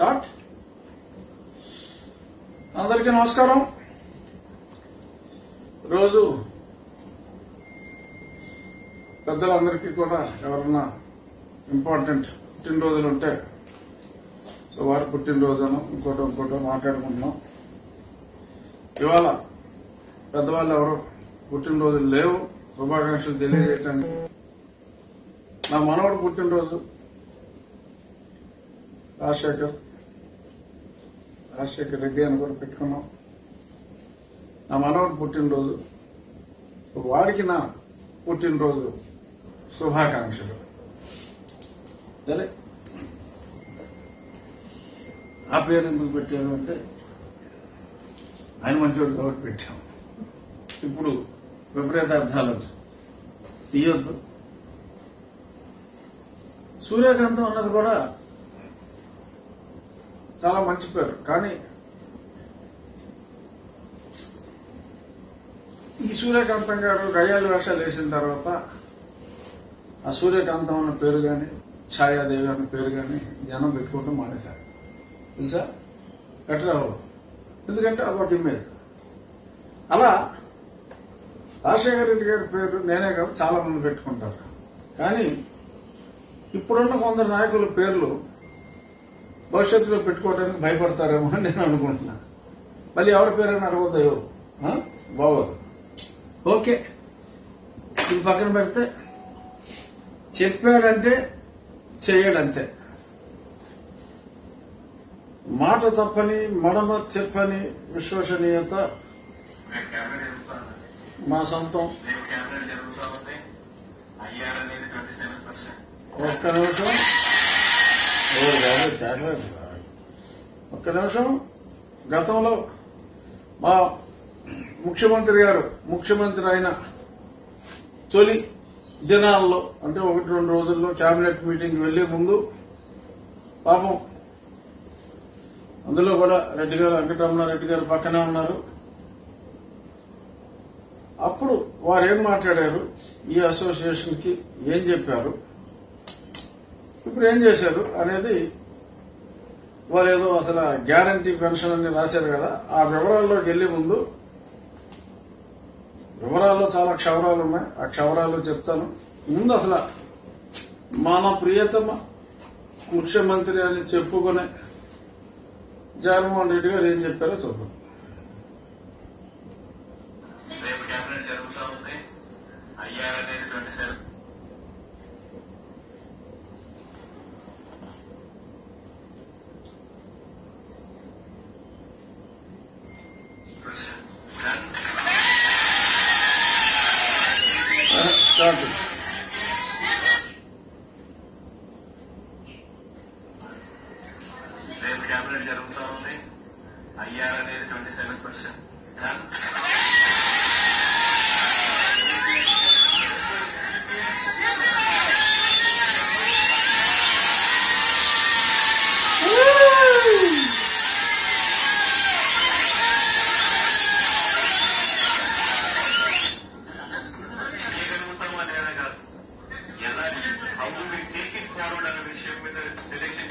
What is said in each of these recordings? अंदर की नमस्कार रोजू इंपारटेंट पुट్టిన రోజులుంటే సో వారి పుట్టిన రోజును ఇంకోటో మాట్లాడుకుంటున్నాం ఇవాళ పెద్దవాళ్ళు ఎవరు పుట్టిన రోజులు లేవు శుభాకాంక్షలు తెలియజేయడానికి నా మనవడు పుట్టిన రోజు రాజశేఖర్ రెడ్డి అని కూడా పెట్టుకున్నాం నా మనవడు పుట్టిన రోజు వాడికి నా పుట్టిన రోజు శుభాకాంక్షలు సరే ఆ పేరు ఎందుకు పెట్టాను అంటే ఆయన మంచివాడు కాబట్టి పెట్టాం ఇప్పుడు విపరీత అర్థాలు తీయొద్దు సూర్యకాంతం అన్నది కూడా చాలా మంచి పేరు కానీ ఈ సూర్యకాంతం గారు గయ్యాళి వేషాలు వేసిన తర్వాత ఆ సూర్యకాంతం అన్న పేరు కానీ ఛాయాదేవి అన్న పేరు కానీ జనం పెట్టుకోవడం మానేశారు తెలుసా పెట్టరా ఎందుకంటే అదొక ఇమేజ్ అలా రాజశేఖర రెడ్డి గారి పేరు నేనే కాదు చాలా మంది పెట్టుకుంటారు కానీ ఇప్పుడున్న కొందరు నాయకుల పేర్లు భవిష్యత్తులో పెట్టుకోవడానికి భయపడతారేమో అని నేను అనుకుంటున్నా మళ్ళీ ఎవరి పేరైనా అరవదయో బాగోదు ఓకే ఇది పక్కన పెడితే చెప్పాడంటే చేయడంతే మాట తప్పని మడమ చెప్పని విశ్వసనీయత మా సొంతం ఒక్క నిమిషం గతంలో మా ముఖ్యమంత్రి గారు ముఖ్యమంత్రి అయిన తొలి దినాల్లో అంటే 1-2 రోజుల్లో కేబినెట్ మీటింగ్ వెళ్లే ముందు పాపం అందులో కూడా రెడ్డి గారు వెంకటరమణారెడ్డి గారు పక్కనే ఉన్నారు అప్పుడు వారు ఏం మాట్లాడారు ఈ అసోసియేషన్ కి ఏం చెప్పారు ఇప్పుడు ఏం చేశారు అనేది వారు ఏదో అసలు గ్యారంటీ పెన్షన్ అని రాశారు కదా ఆ వివరాల్లోకి వెళ్లే ముందు వివరాల్లో చాలా క్షవరాలు ఉన్నాయి ఆ క్షవరాలు చెప్తాను ముందు అసలు మన ప్రియతమ ముఖ్యమంత్రి అని చెప్పుకునే జగన్మోహన్ రెడ్డి గారు ఏం చెప్పారో చూద్దాం ఉద్యోగస్తులకి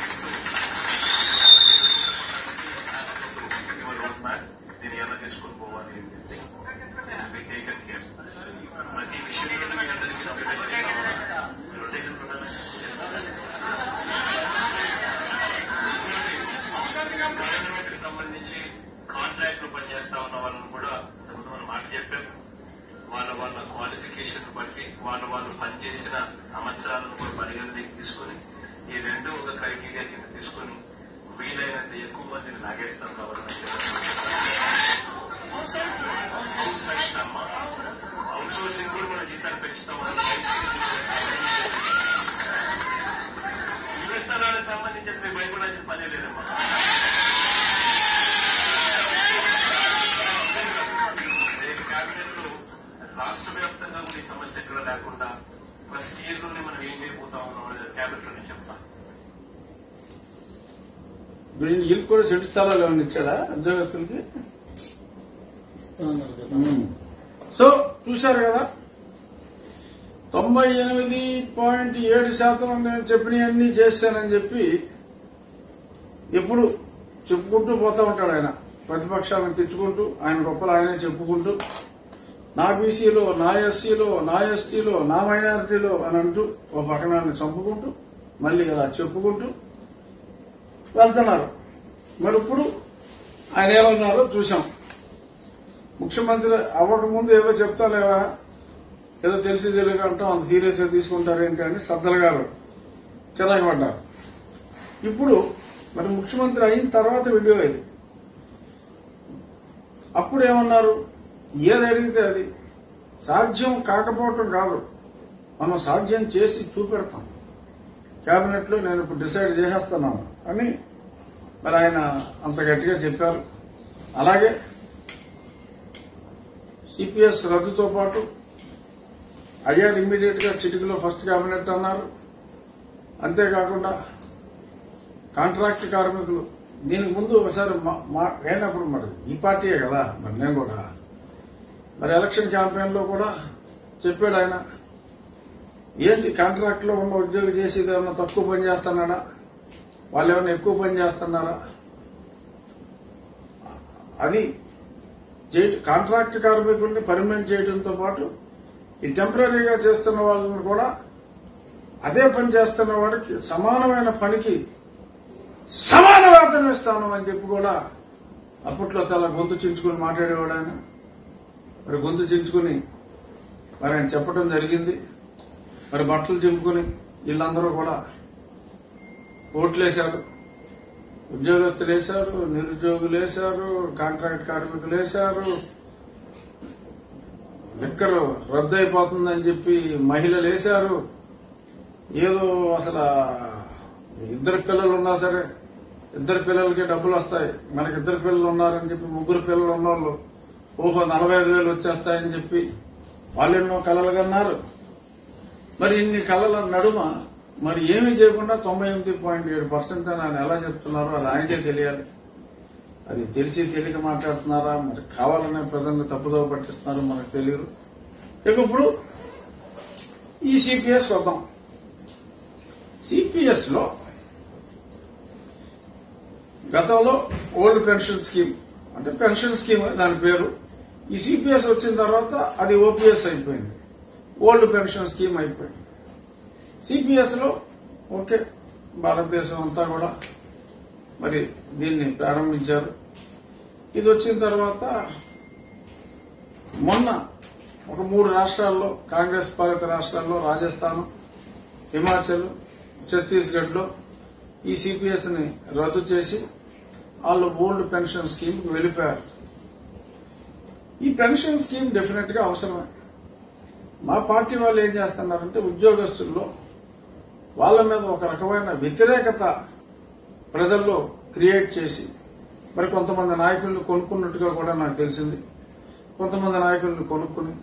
సో చూశారు కదా 98.7% నేను చెప్పినవన్నీ చేశానని చెప్పి ఎప్పుడు చెప్పుకుంటూ పోతా ఉంటాడు ఆయన ప్రతిపక్షాలను తిట్టుకుంటూ ఆయన గొప్పలు ఆయనే చెప్పుకుంటూ నా బీసీలో నా ఎస్సీలో నా ఎస్టీలో నా మైనారిటీలో అని అంటూ ఒక పక్కనాన్ని చంపుకుంటూ మళ్ళీ ఇలా చెప్పుకుంటూ వెళ్తున్నారు. మరి ఇప్పుడు ఆయన ఏమన్నారో చూసాం. ముఖ్యమంత్రి అవ్వకముందు ఏదో చెప్తా లేవా ఏదో తెలిసి తెలియక అంటాం అంత సీరియస్ గా తీసుకుంటారేంటి అని సద్దలు గారు చిరాకు పడ్డారు. ఇప్పుడు మరి ముఖ్యమంత్రి అయిన తర్వాత వీడియో ఇది. అప్పుడు ఏమన్నారు? ఏది అడిగితే అది. సాధ్యం కాకపోవటం కాదు, మనం సాధ్యం చేసి చూపెడతాం కేబినెట్ లో, నేను ఇప్పుడు డిసైడ్ చేసేస్తున్నాను అని మరి ఆయన అంత గట్టిగా చెప్పారు. అలాగే సిపిఎస్ రద్దుతో పాటు అయ్యారు ఇమ్మీడియట్ గా చిటికలో ఫస్ట్ కేబినెట్ అన్నారు. అంతేకాకుండా కాంట్రాక్ట్ కార్మికులు దీనికి ముందు ఒకసారి అయినప్పుడు మరి ఈ పార్టీయే కదా, మరి నేను కూడా మరి ఎలక్షన్ క్యాంపెయిన్ లో కూడా చెప్పాడు ఆయన, ఏంటి కాంట్రాక్ట్ లో ఉన్న ఉద్యోగి చేసేది ఏమన్నా తక్కువ పని చేస్తున్నాడా, వాళ్ళు ఏమన్నా ఎక్కువ పని చేస్తున్నారా, అది కాంట్రాక్ట్ కార్మికుల్ని పర్మనెంట్ చేయడంతో పాటు ఈ టెంపరీగా చేస్తున్న వాళ్ళని కూడా అదే పని చేస్తున్న వాడికి సమానమైన పనికి సమాన వేతనం ఇస్తాను అని చెప్పి కూడా అప్పట్లో చాలా గొంతు చించుకుని మాట్లాడేవాడు ఆయన. మరి గొంతు చించుకుని మరి ఆయన చెప్పడం జరిగింది. మరి బట్టలు చింపుకుని వీళ్ళందరూ కూడా ఓట్లేశారు. ఉద్యోగస్తులు వేశారు, నిరుద్యోగులు వేశారు, కాంట్రాక్ట్ కార్మికులు వేశారు, లిక్కర్ రద్దు అయిపోతుందని చెప్పి మహిళలు వేశారు, ఏదో అసలు ఇద్దరు పిల్లలు ఉన్నా సరే ఇద్దరు పిల్లలకి డబ్బులు వస్తాయి, మనకి ఇద్దరు పిల్లలు ఉన్నారని చెప్పి ముగ్గురు పిల్లలు ఉన్నోళ్ళు ఓహో 45,000 వచ్చేస్తాయని చెప్పి వాళ్ళెన్నో కలలుగా అన్నారు. మరి ఇన్ని కళల నడుమ మరి ఏమీ చేయకుండా 98.7% ఆయన ఎలా చెప్తున్నారో అది ఆయనకే తెలియాలి. అది తెలిసి తెలియక మాట్లాడుతున్నారా, మరి కావాలనే ప్రజల్ని తప్పుదోవ పట్టిస్తున్నారో మనకు తెలియదు. ఇక ఇప్పుడు ఈ సిపిఎస్ వద్దాం. సిపిఎస్ లో గతంలో ఓల్డ్ పెన్షన్ స్కీమ్ అంటే పెన్షన్ స్కీమ్ దాని పేరు, ఈ సిపిఎస్ వచ్చిన తర్వాత అది ఓపీఎస్ అయిపోయింది, ఓల్డ్ పెన్షన్ స్కీమ్ అయిపోయింది. సిపిఎస్ లో ఓకే భారతదేశం అంతా కూడా మరి దీన్ని ప్రారంభించారు. ఇది వచ్చిన తర్వాత మొన్న ఒక 3 రాష్ట్రాల్లో, కాంగ్రెస్ పాలిత రాష్ట్రాల్లో రాజస్థాన్, హిమాచల్, ఛత్తీస్గఢ్ లో ఈ సిపిఎస్ ని రద్దు చేసి వాళ్ళు ఓల్డ్ పెన్షన్ స్కీమ్ కు వెళ్లిపోయారు. ఈ పెన్షన్ స్కీమ్ డెఫినెట్ గా అవసరమే. మా పార్టీ వాళ్ళు ఏం చేస్తున్నారంటే ఉద్యోగస్తుల్లో వాళ్ళ మీద ఒక రకమైన వ్యతిరేకత ప్రజల్లో క్రియేట్ చేసి మరి కొంతమంది నాయకులను కొనుక్కున్నట్టుగా కూడా నాకు తెలిసింది. కొంతమంది నాయకులను కొనుక్కుని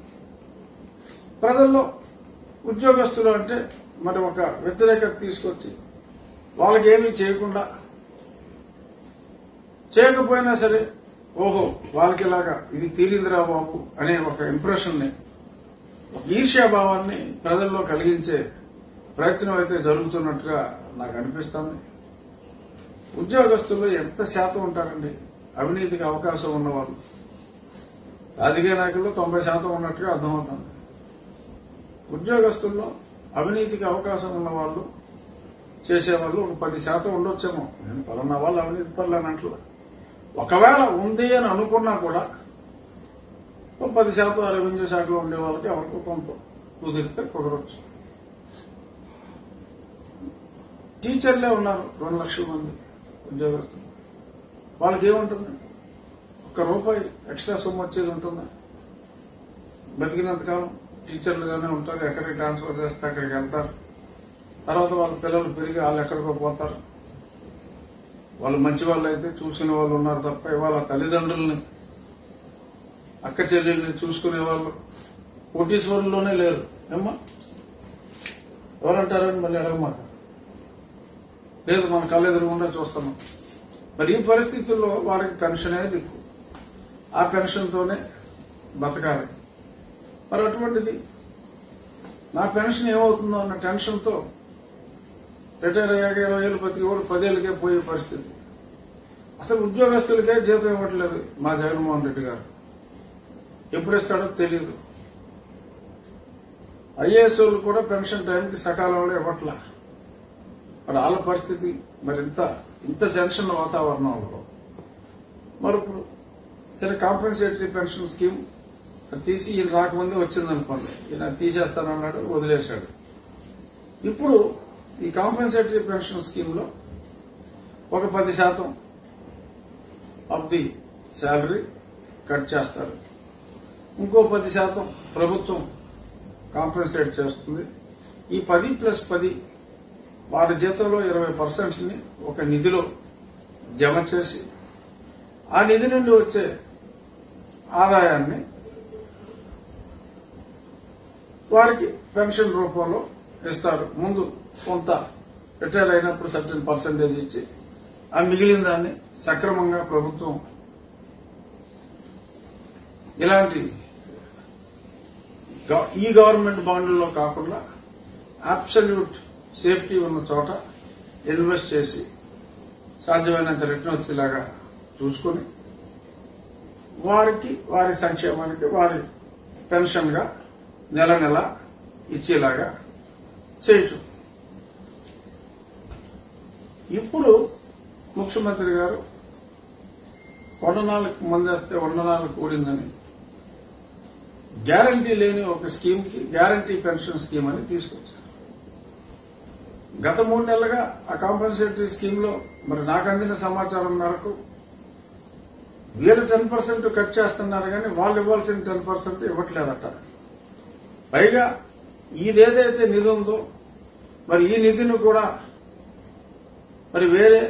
ప్రజల్లో ఉద్యోగస్తులు అంటే మరి ఒక వ్యతిరేకత తీసుకొచ్చి వాళ్ళకేమీ చేయకుండా, చేయకపోయినా సరే ఓహో వాళ్ళకి ఇలాగా ఇది తీరిందిరా బాబు అనే ఒక ఇంప్రెషన్ ని, ఒక ఈర్ష్యాభావాన్ని ప్రజల్లో కలిగించే ప్రయత్నం అయితే జరుగుతున్నట్టుగా నాకు అనిపిస్తుంది. ఉద్యోగస్తుల్లో ఎంత శాతం ఉంటారండి అవినీతికి అవకాశం ఉన్నవాళ్ళు? రాజకీయ నాయకుల్లో 90% ఉన్నట్టుగా అర్థమవుతుంది. ఉద్యోగస్తుల్లో అవినీతికి అవకాశం ఉన్నవాళ్ళు చేసేవాళ్ళు ఒక 10% ఉండొచ్చేమో. నేను పలానా వాళ్ళు అవినీతి పనులు ఒకవేళ ఉంది అని అనుకున్నా కూడా 10% రెవెన్యూ శాఖలో ఉండే వాళ్ళకి ఎవరికో కొంత కుదిరితే కుదరవచ్చు. టీచర్లే ఉన్నారు 2 లక్షల మంది ఉద్యోగస్తులు, వాళ్ళకి ఏముంటుంది? ₹1 ఎక్స్ట్రా సొమ్ము వచ్చేది ఉంటుందా? బతికినంతకాలం టీచర్లుగానే ఉంటారు, ఎక్కడికి ట్రాన్స్ఫర్ చేస్తే అక్కడికి వెళ్తారు, తర్వాత వాళ్ళ పిల్లలు పెరిగి వాళ్ళు ఎక్కడికో పోతారు. వాళ్ళు మంచి వాళ్ళు అయితే చూసిన వాళ్ళు ఉన్నారు తప్ప ఇవాళ తల్లిదండ్రుల్ని అక్క చెల్లెల్ని చూసుకునే వాళ్ళు కోటీశ్వరుల్లోనే లేరు. ఏమ్మా ఎవరంటారని మళ్ళీ అడగమాట, లేదు మన కళ్ళు ఎదురుకుండా చూస్తున్నాం. మరి ఈ పరిస్థితుల్లో వారికి పెన్షన్ అనేది దిక్కు, ఆ పెన్షన్తోనే బతకాలి. మరి అటువంటిది నా పెన్షన్ ఏమవుతుందో అన్న టెన్షన్తో రిటైర్ అయ్యాక 20,000 బతికి కూడా 10,000కే పోయే పరిస్థితి. అసలు ఉద్యోగస్తులకే జీతం ఇవ్వట్లేదు మా జగన్మోహన్ రెడ్డి గారు. ఎప్పుడు ఇస్తాడో తెలియదు. ఐఏఎస్లు కూడా పెన్షన్ టైంకి సకాలంలో ఇవ్వట్లా. మరి వాళ్ళ పరిస్థితి మరింత ఇంత జంక్షన్ వాతావరణంలో మరి ఇప్పుడు చిన్న కాంపెన్సేటరీ పెన్షన్ స్కీమ్ అది తీసి ఈయన రాకముందే వచ్చిందనుకోండి. ఈయన తీసేస్తానన్నాడు, వదిలేశాడు. ఇప్పుడు ఈ కాంపెన్సేటరీ పెన్షన్ స్కీమ్లో 10% ఆఫ్ ది శాలరీ కట్ చేస్తారు, ఇంకో 10% ప్రభుత్వం కాంపెన్సేట్ చేస్తుంది. ఈ 10+10 వారి జీతంలో 20%ని ఒక నిధిలో జమ చేసి ఆ నిధి నుండి వచ్చే ఆదాయాన్ని వారికి పెన్షన్ రూపంలో ఇస్తారు. ముందు కొంత రిటైర్ అయినప్పుడు సర్టెన్ పర్సంటేజ్ ఇచ్చి ఆ మిగిలిన దాన్ని సక్రమంగా ప్రభుత్వం ఇలాంటి ఈ గవర్నమెంట్ బాండ్లలో కాకుండా అబ్సల్యూట్ సేఫ్టీ ఉన్న చోట ఇన్వెస్ట్ చేసి సాధ్యమైనంత రిటర్న్ వచ్చేలాగా చూసుకుని వారికి వారి సంక్షేమానికి వారి పెన్షన్గా నెల నెల ఇచ్చేలాగా చేయటం. ఇప్పుడు ముఖ్యమంత్రి గారు 104 మందేస్తే 104 కూడిందని గ్యారంటీ లేని ఒక స్కీమ్కి గ్యారంటీ పెన్షన్ స్కీమ్ అని తీసుకొచ్చారు. గత 3 నెలలుగా ఆ కాంపెన్సేటరీ స్కీమ్లో మరి నాకు అందిన సమాచారం మేరకు వీళ్ళు 10% కట్ చేస్తున్నారు, కానీ వాళ్ళు ఇవ్వాల్సిన 10% ఇవ్వట్లేదట. పైగా ఇదేదైతే నిధి ఉందో మరి ఈ నిధిని కూడా మరి వేరే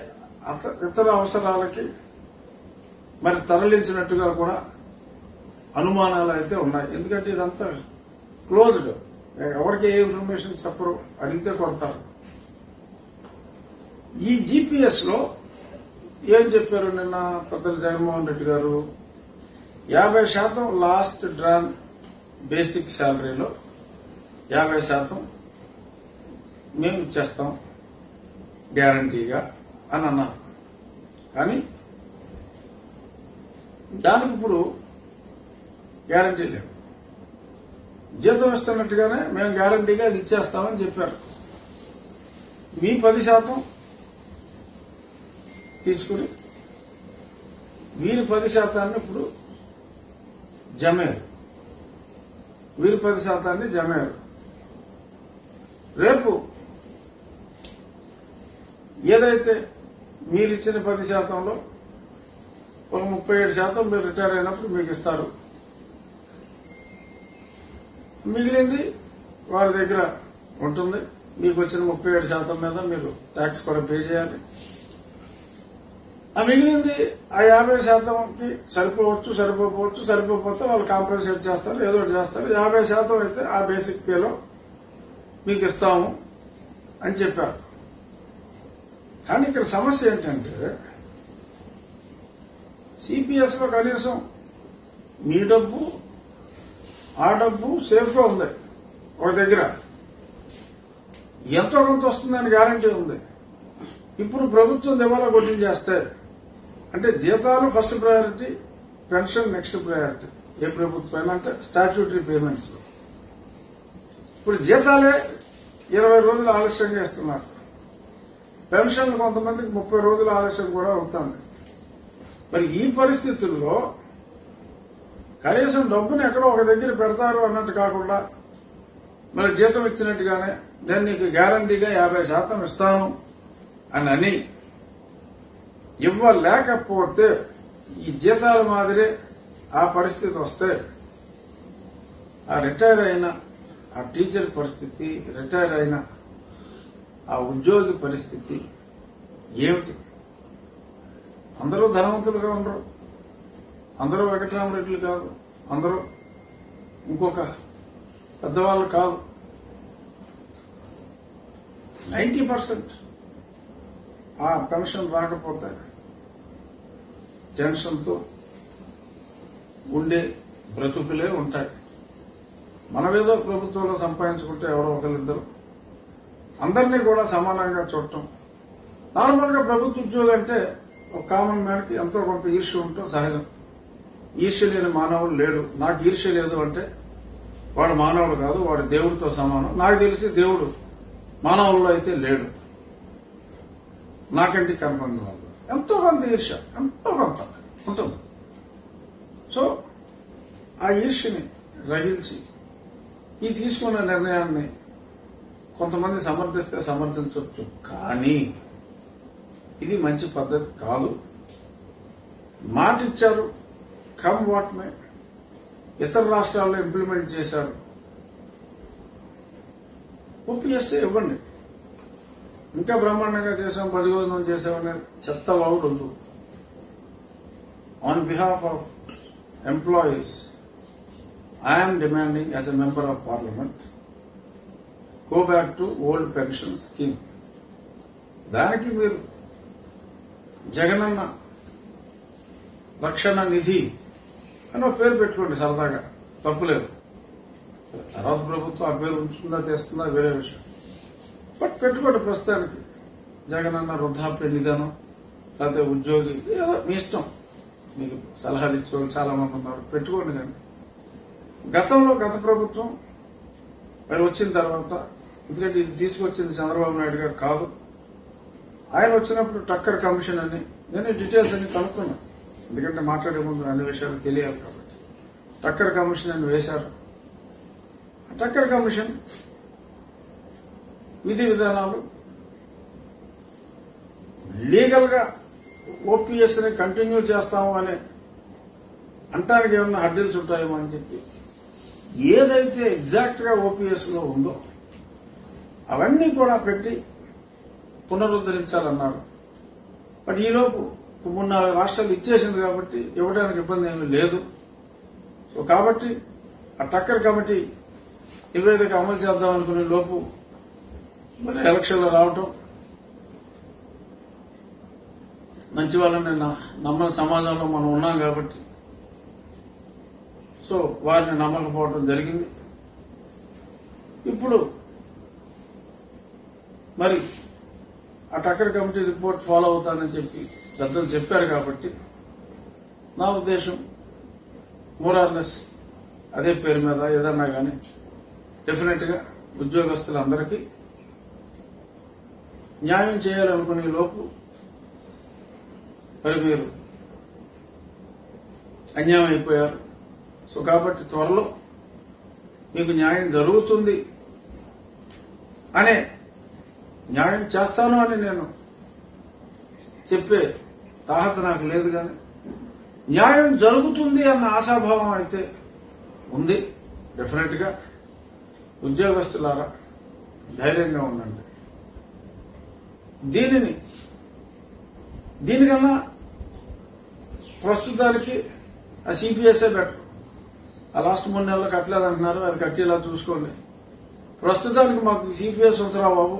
ఇతర అవసరాలకి మరి తరలించినట్టుగా కూడా అనుమానాలు అయితే ఉన్నాయి. ఎందుకంటే ఇదంతా క్లోజ్డ్, ఎవరికి ఏ ఇన్ఫర్మేషన్ చెప్పరు, అడిగితే కొడతారు. ఈ జీపీఎస్ లో ఏం చెప్పారు నిన్న పెద్దలు జగన్మోహన్ రెడ్డి గారు, 50% లాస్ట్ డ్రాన్ బేసిక్ శాలరీలో 50% మేము ఇచ్చేస్తాం గ్యారంటీగా అని అన్నారు. కానీ దానికి ఇప్పుడు గ్యారంటీ లేదు. జీతం ఇస్తున్నట్టుగానే మేము గ్యారంటీగా అది ఇచ్చేస్తామని చెప్పారు. మీ 10% తీసుకుని వీరి 10% ఇప్పుడు జమేరు, వీరి 10% జమేరు. రేపు ఏదైతే మీరిచ్చిన 10%లో ఒక 37% మీరు రిటైర్ అయినప్పుడు మీకు ఇస్తారు, మిగిలింది వారి దగ్గర ఉంటుంది. మీకు వచ్చిన 37% మీద మీరు ట్యాక్స్ కూడా పే చేయాలి. ఆ మిగిలింది ఆ 50%కి సరిపోవచ్చు, సరిపోవచ్చు, సరిపోతే వాళ్ళు కాంపెన్సేట్ చేస్తారు, ఏదో ఒకటి చేస్తారు. 50% అయితే ఆ బేసిక్ పేలో మీకు ఇస్తాము అని చెప్పారు. కానీ ఇక్కడ సమస్య ఏంటంటే సిపిఎస్ లో కనీసం మీ డబ్బు ఆ డబ్బు సేఫ్ గా ఉంది, ఒక దగ్గర ఎంతో కొంత వస్తుందని గ్యారంటీ ఉంది. ఇప్పుడు ప్రభుత్వం దివాలా కొట్టించేస్తే అంటే జీతాలు first priority, pension next priority ఏ ప్రభుత్వం అంటే స్టాట్యూటరీ పేమెంట్స్. ఇప్పుడు జీతాలే 20 రోజులు ఆలస్యంగా ఇస్తున్నారు, పెన్షన్లు కొంతమందికి 30 రోజులు ఆలస్యం కూడా అవుతుంది. మరి ఈ పరిస్థితుల్లో కనీసం డబ్బును ఎక్కడో ఒక దగ్గర పెడతారు అన్నట్టు కాకుండా మరి జీతం ఇచ్చినట్టుగానే దాన్ని నీకు గ్యారంటీగా 50% ఇస్తాను అని ఇవ్వలేకపోతే ఈ జీతాల మాదిరి ఆ పరిస్థితి వస్తే ఆ రిటైర్ అయిన ఆ టీచర్ పరిస్థితి, రిటైర్ అయిన ఆ ఉద్యోగి పరిస్థితి ఏమిటి? అందరూ ధనవంతులుగా ఉండరు, అందరూ వెంకటరామరెడ్డిలు కాదు, అందరూ ఇంకొక పెద్దవాళ్ళు కాదు. 90% ఆ పెన్షన్ రాకపోతే టెన్షన్తో ఉండే బ్రతుకులే ఉంటాయి. మనమేదో ప్రభుత్వంలో సంపాదించుకుంటే ఎవరో ఒకరిద్దరు అందరినీ కూడా సమానంగా చూడటం. నార్మల్గా ప్రభుత్వ ఉద్యోగం అంటే కామన్ మ్యాన్ కి ఎంతో కొంత ఈర్ష్య ఉండటం సహజం. ఈర్ష్య లేని మానవుడు లేడు. నాకు ఈర్ష్య లేదు అంటే వాడు మానవుడు కాదు, వాడు దేవుడితో సమానం. నాకు తెలిసి దేవుడు మానవుల్లో అయితే లేడు, నాకంటే కనపడిన వాళ్ళు. ఎంతో కొంత ఈర్ష్య ఎంతో కొంత ఉంటుంది. సో ఆ ఈర్ష్యని రగిల్చి ఈ తీసుకున్న నిర్ణయాన్ని కొంతమంది సమర్థిస్తే సమర్థించవచ్చు, కానీ ఇది మంచి పద్ధతి కాదు. మాటిచ్చారు, కమ్ వాట్ మే. ఇతర రాష్ట్రాల్లో ఇంప్లిమెంట్ చేశారు. ఒప్పు చేస్తే ఇవ్వండి, ఇంకా బ్రహ్మాండంగా చేసాం, 10 రోజులు చేసామనే చెత్త వాడు ఉండు. On behalf of employees I'm demanding as a member of parliament go back to old pension scheme. దానికి మీరు జగనన్న రక్షణ నిధి అని ఒక పేరు పెట్టుకోండి సరదాగా, తప్పులేదు. తర్వాత ప్రభుత్వం ఆ పేరు ఉంచుతుందా తెస్తుందా వేరే విషయం, బట్ పెట్టుకోండి. ప్రస్తుతానికి జగనన్న వృద్ధాప్య నిధను, లేకపోతే ఉద్యోగి, ఏదో మీ ఇష్టం. మీకు సలహాలు ఇచ్చేవాళ్ళు చాలా మంది ఉన్నారు, పెట్టుకోండి. కానీ గతంలో గత ప్రభుత్వం మరి వచ్చిన తర్వాత, ఎందుకంటే ఇది తీసుకొచ్చింది చంద్రబాబు నాయుడు గారు కాదు, ఆయన వచ్చినప్పుడు టక్కర్ కమిషన్ అని నేను డీటెయిల్స్ అన్ని కనుక్కున్నాను, ఎందుకంటే మాట్లాడే ముందు అన్ని విషయాలు తెలియాలి కాబట్టి. టక్కర్ కమిషన్ అని వేశారు. టక్కర్ కమిషన్ విధి విధానాలు లీగల్ గా ఓపీఎస్ ని కంటిన్యూ చేస్తాము అని అంటానికి ఏమన్నా అడ్డీల్స్ ఉంటాయేమో అని చెప్పి ఏదైతే ఎగ్జాక్ట్ గా ఓపీఎస్ లో ఉందో అవన్నీ కూడా పెట్టి పునరుద్ధరించాలన్నారు. బట్ ఈలోపు 3-4 రాష్ట్రాలు ఇచ్చేసింది కాబట్టి ఇవ్వడానికి ఇబ్బంది ఏమీ లేదు. సో కాబట్టి ఆ టక్కర్ కమిటీ నివేదిక అమలు చేద్దాం అనుకునే లోపు మరి ఎలక్షన్లు రావటం, మంచి వాళ్ళని నమ్మని సమాజంలో మనం ఉన్నాం కాబట్టి సో వారిని నమ్మకపోవడం జరిగింది. ఇప్పుడు మరి ఆ టక్కర్ కమిటీ రిపోర్ట్ ఫాలో అవుతానని చెప్పి పెద్దలు చెప్పారు కాబట్టి నా ఉద్దేశం మోరార్లెస్ అదే పేరు మీద ఏదన్నా కానీ డెఫినెట్ గా ఉద్యోగస్తులందరికీ న్యాయం చేయాలనుకునే లోపు మరి మీరు అన్యాయం అయిపోయారు. సో కాబట్టి త్వరలో మీకు న్యాయం జరుగుతుంది అనే, న్యాయం చేస్తాను అని నేను చెప్పే తాహత నాకు లేదు, కానీ న్యాయం జరుగుతుంది అన్న ఆశాభావం అయితే ఉంది. డెఫినెట్ గా ఉద్యోగస్తులారా ధైర్యంగా ఉండండి. దీనికన్నా ప్రస్తుతానికి ఆ సిపిఎస్ఏ బెటర్. ఆ లాస్ట్ 3 నెలలు కట్టలేదంటున్నారు, అది కట్టేలా చూసుకోండి. ప్రస్తుతానికి మాకు సిపిఎస్ వద్దురా బాబు,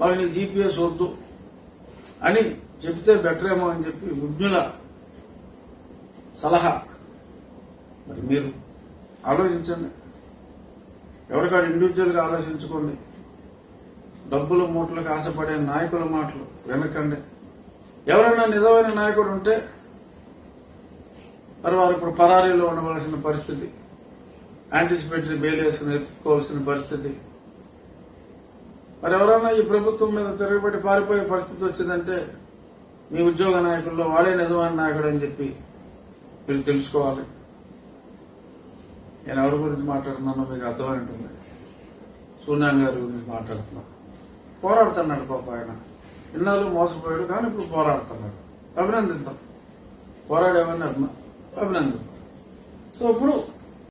మాకు నీ జీపీఎస్ వద్దు అని చెప్తే బెటర్ ఏమో అని చెప్పి విజ్ఞుల సలహా. మరి మీరు ఆలోచించండి, ఎవరికాడు ఇండివిజువల్గా ఆలోచించుకోండి. డబ్బులు మూటలకు ఆశపడే నాయకుల మాటలు వెనకండి. ఎవరైనా నిజమైన నాయకుడు ఉంటే మరి వారు ఇప్పుడు పరారీలో ఉండవలసిన పరిస్థితి, యాంటిసిపేటరీ బెయిల్ వేసుకుని ఎత్తుకోవాల్సిన పరిస్థితి, మరి ఎవరైనా ఈ ప్రభుత్వం మీద తిరగబడి పారిపోయే పరిస్థితి వచ్చిందంటే మీ ఉద్యోగ నాయకుల్లో వాడే నిజమైన నాయకుడు అని చెప్పి మీరు తెలుసుకోవాలి. నేను ఎవరి గురించి మాట్లాడుతున్నానో మీకు అర్థమై ఉంటుంది. సూర్యం గారి గురించి మాట్లాడుతున్నాను. పోరాడుతున్నాడు పాప, ఆయన ఇన్నాళ్ళు మోసపోయాడు, కానీ ఇప్పుడు పోరాడుతున్నాడు. అభినందిద్దాం, పోరాడేవన్నీ అభినందిద్దాం. సో ఇప్పుడు